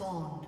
spawned.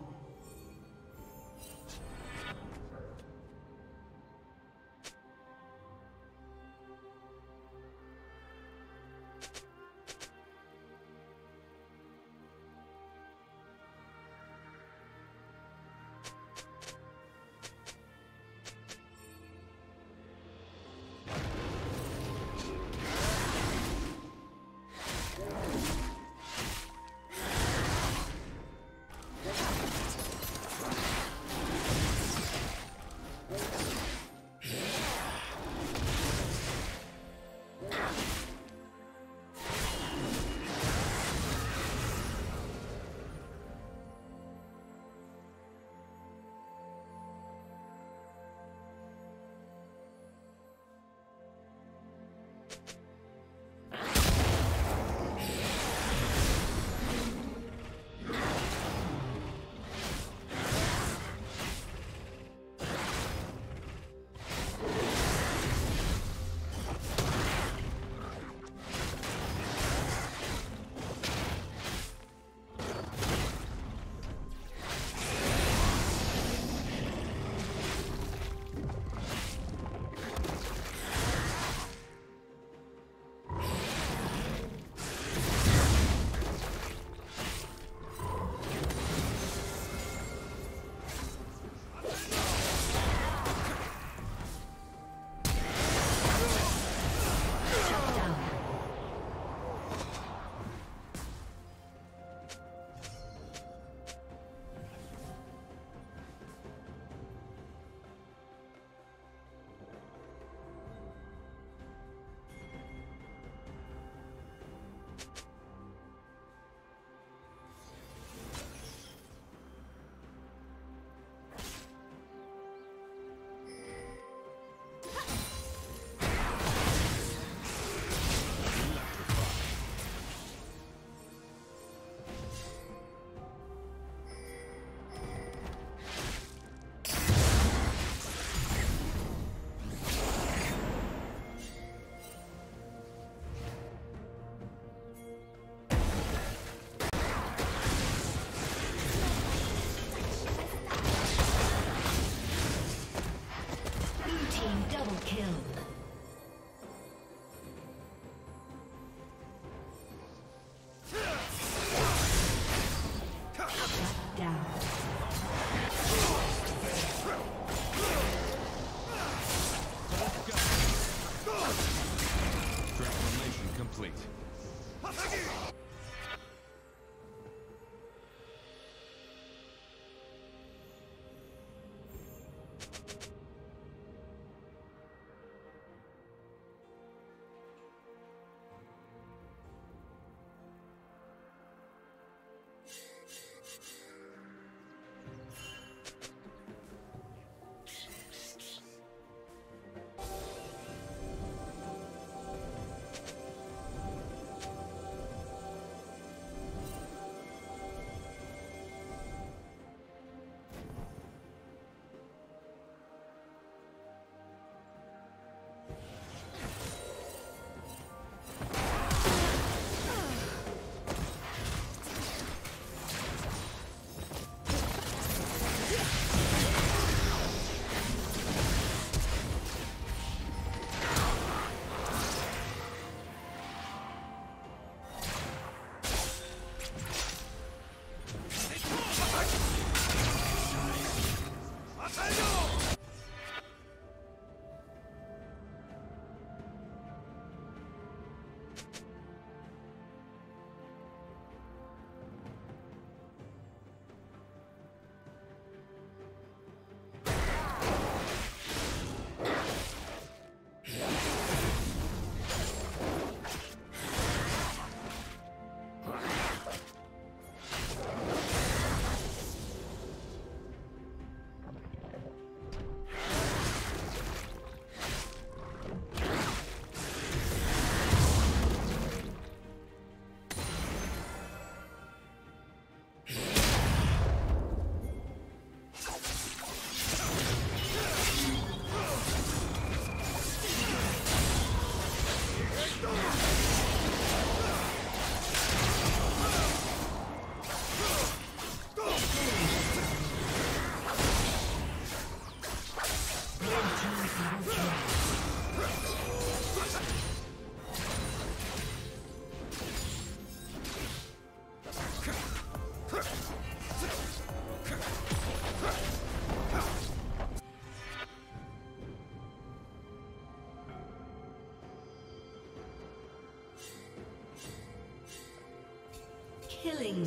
Killing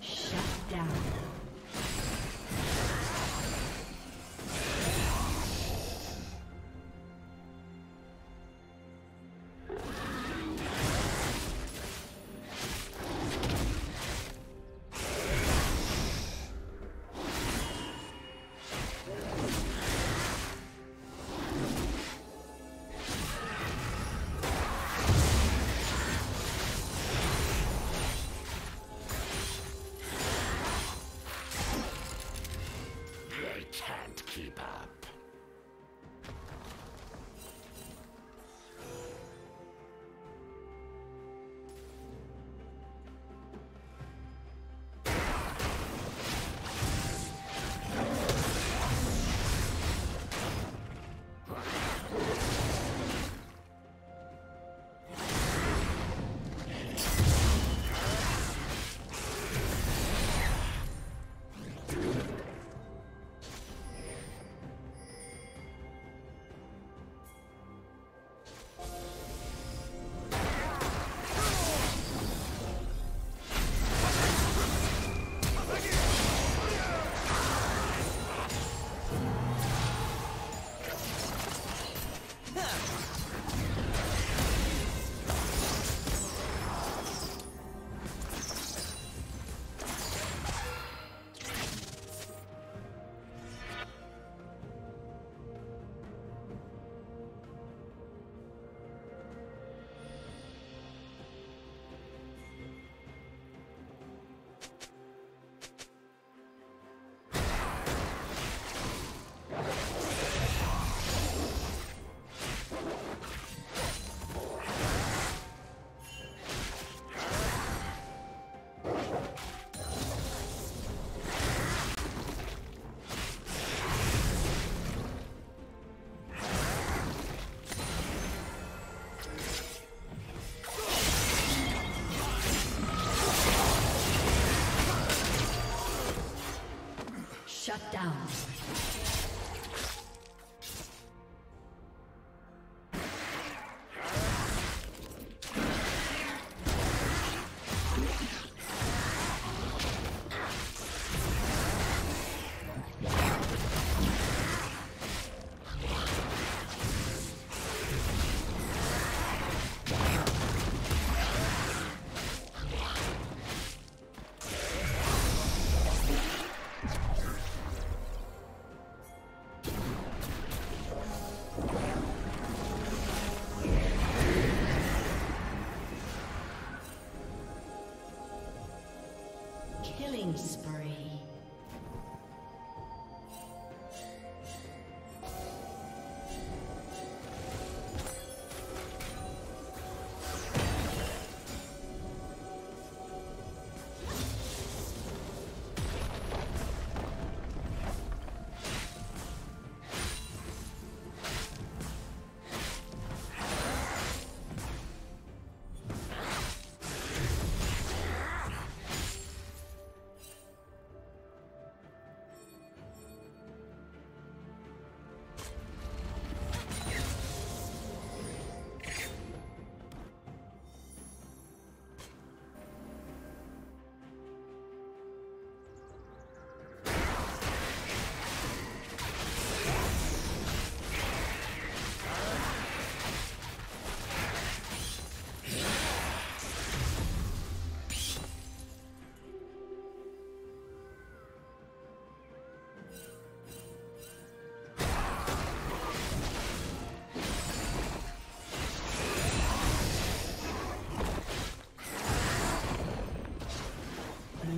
Shut down. Shut down. Killing spree.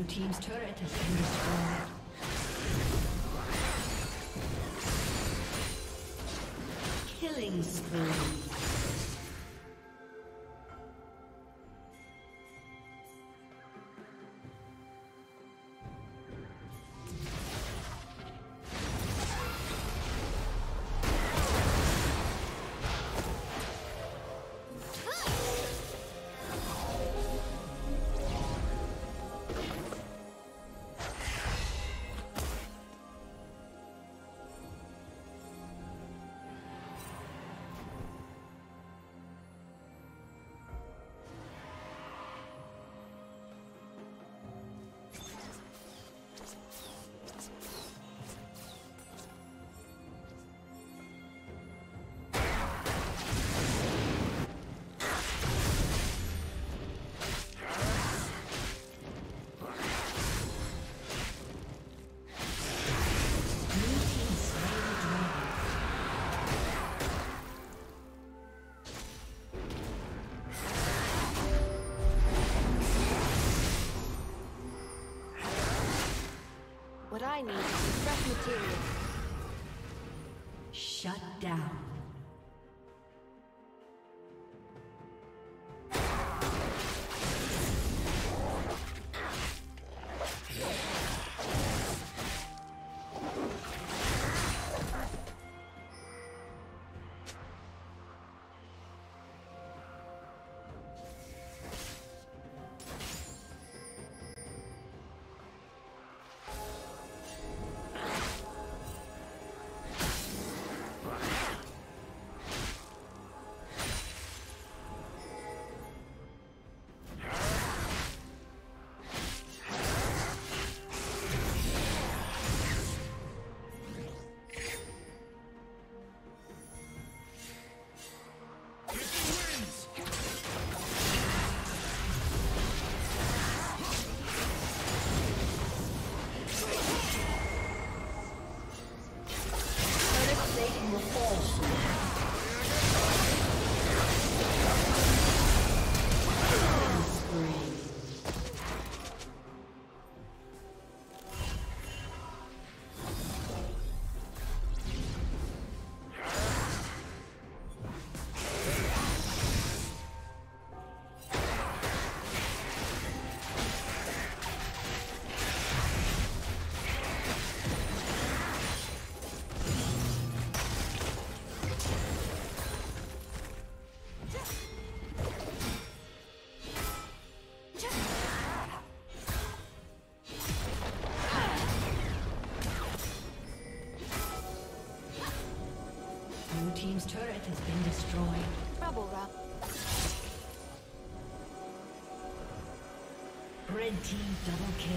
Team's turret has been destroyed. Killing spree. What I need is fresh material. Shut down. Team's turret has been destroyed. Rubble wrap. Red team double kill.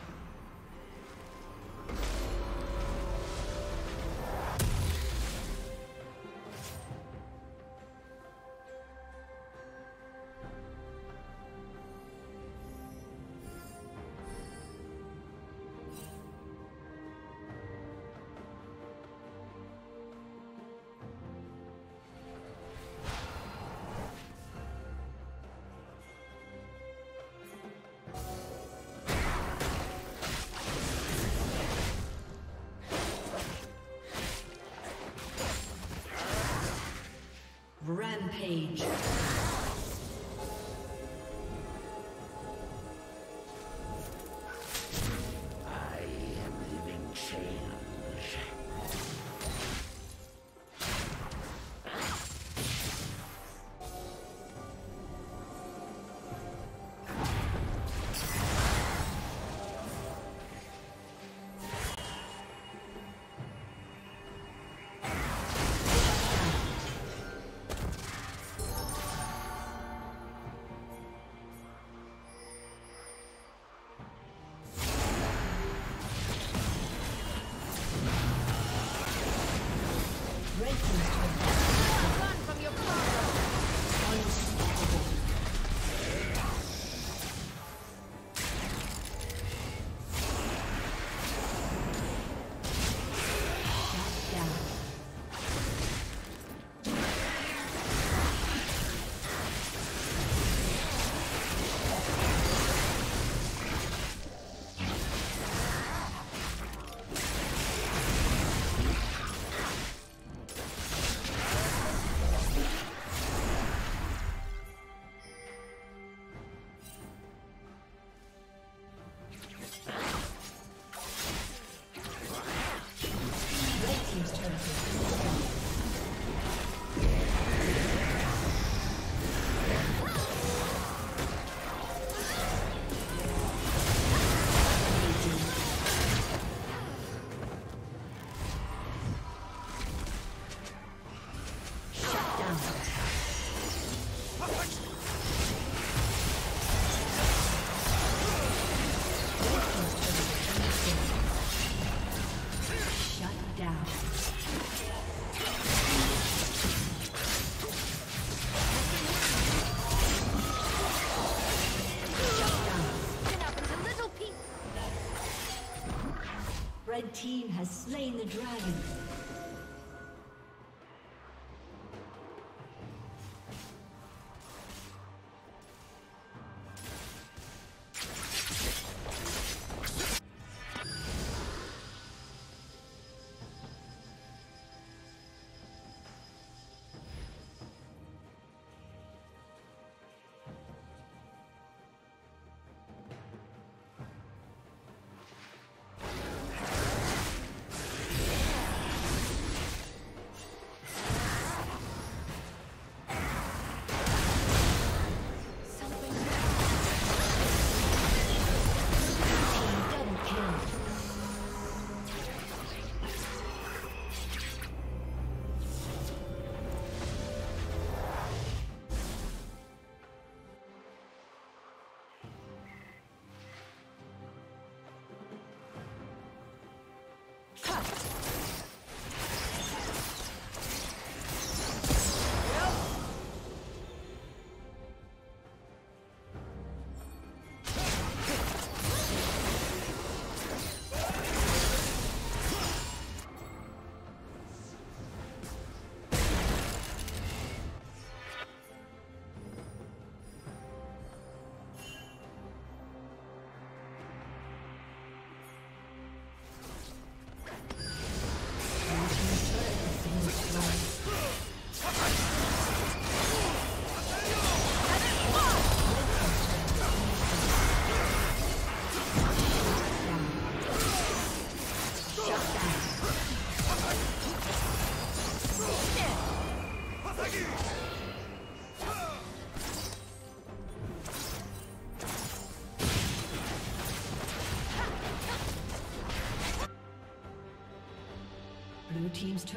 Rampage. Red team has slain the dragon. Blue team's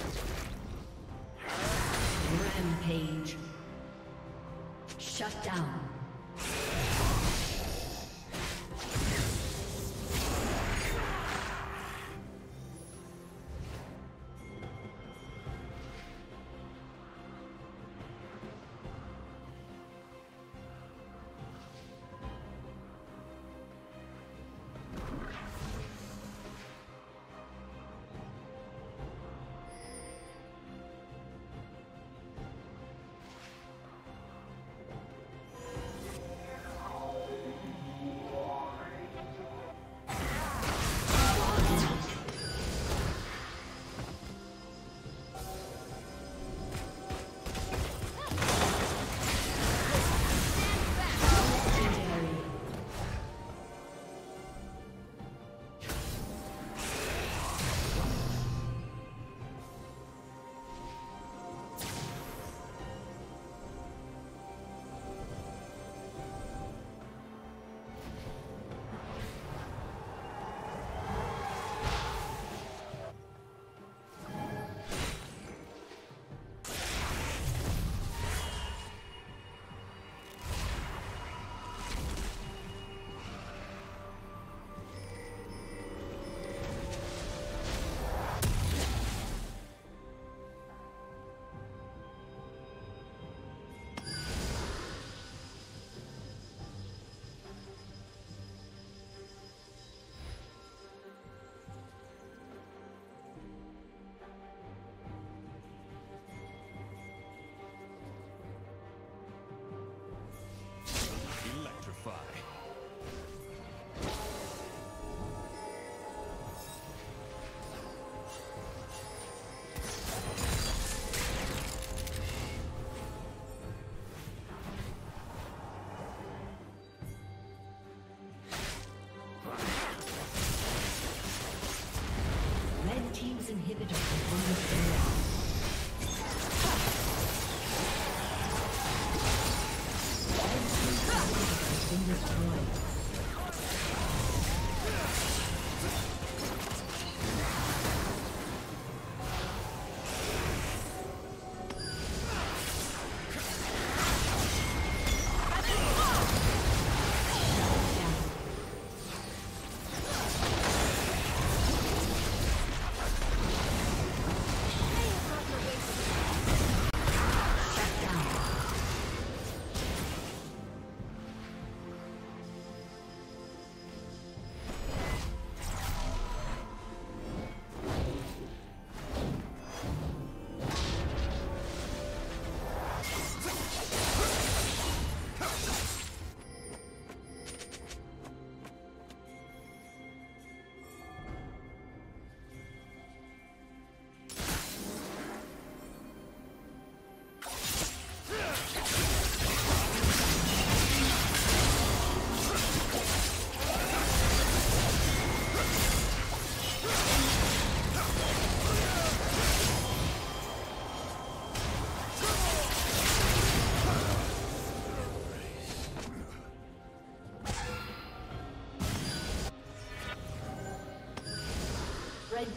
Red team's turret has been destroyed. Inhibitor from the Red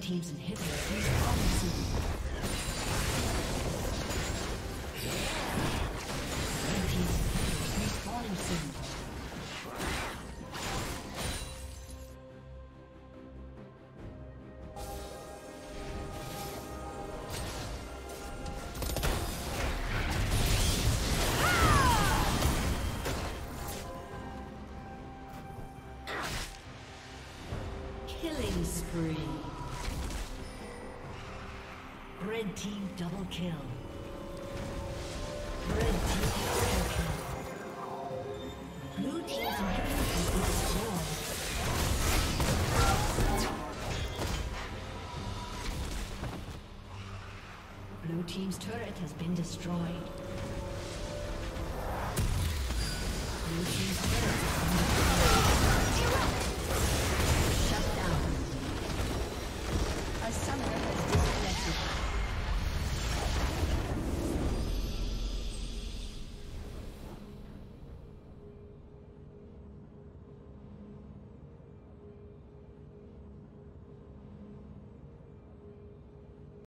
Teams and hits. Red team double kill. Red team double kill. Blue team's inhibitor is destroyed. Blue team's turret has been destroyed. Blue team